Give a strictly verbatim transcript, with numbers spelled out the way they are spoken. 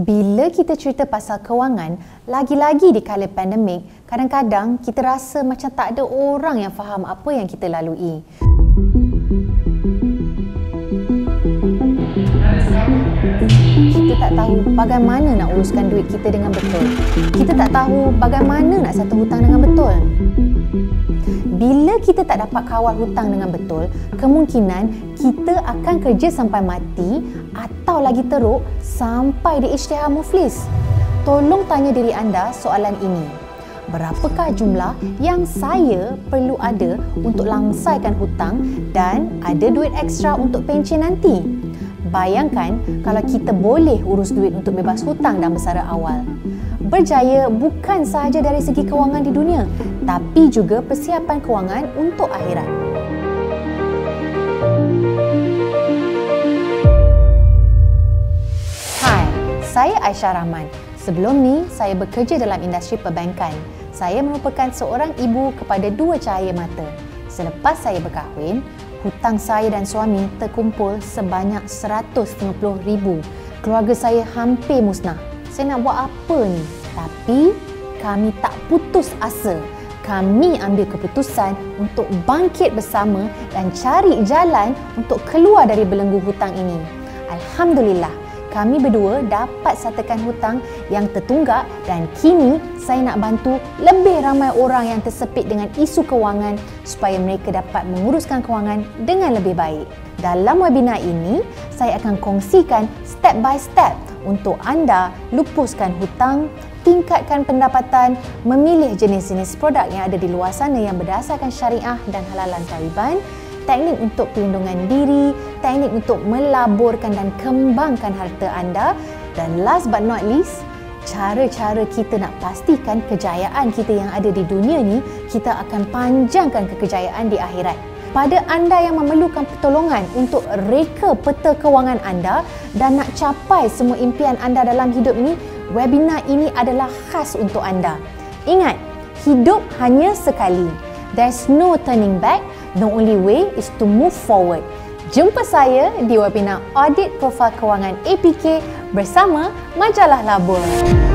Bila kita cerita pasal kewangan, lagi-lagi di kala pandemik, kadang-kadang kita rasa macam tak ada orang yang faham apa yang kita lalui. Kita tak tahu bagaimana nak uruskan duit kita dengan betul. Kita tak tahu bagaimana nak satu hutang dengan betul. Bila kita tak dapat kawal hutang dengan betul, kemungkinan kita akan kerja sampai mati atau lagi teruk sampai di isytihar muflis. Tolong tanya diri anda soalan ini. Berapakah jumlah yang saya perlu ada untuk langsaikan hutang dan ada duit ekstra untuk pencen nanti? Bayangkan kalau kita boleh urus duit untuk bebas hutang dan bersara awal. Berjaya bukan sahaja dari segi kewangan di dunia, tapi juga persiapan kewangan untuk akhirat. Hai, saya Sharman. Sebelum ni, saya bekerja dalam industri perbankan. Saya merupakan seorang ibu kepada dua cahaya mata. Selepas saya berkahwin, hutang saya dan suami terkumpul sebanyak seratus lima puluh ribu. Keluarga saya hampir musnah. Saya nak buat apa ni? Tapi kami tak putus asa. Kami ambil keputusan untuk bangkit bersama dan cari jalan untuk keluar dari belenggu hutang ini. Alhamdulillah, kami berdua dapat satakan hutang yang tertunggak dan kini saya nak bantu lebih ramai orang yang tersepit dengan isu kewangan supaya mereka dapat menguruskan kewangan dengan lebih baik. Dalam webinar ini, saya akan kongsikan step by step untuk anda lupuskan hutang, tingkatkan pendapatan, memilih jenis-jenis produk yang ada di luar sana yang berdasarkan syariah dan halalan tariban, teknik untuk perlindungan diri, teknik untuk melaburkan dan kembangkan harta anda dan last but not least, cara-cara kita nak pastikan kejayaan kita yang ada di dunia ni kita akan panjangkan ke kejayaan di akhirat. Pada anda yang memerlukan pertolongan untuk reka peta kewangan anda dan nak capai semua impian anda dalam hidup ni, webinar ini adalah khas untuk anda. Ingat, hidup hanya sekali. There's no turning back. The only way is to move forward. Jumpa saya di webinar Audit Profil Kewangan A P K bersama Majalah Labur.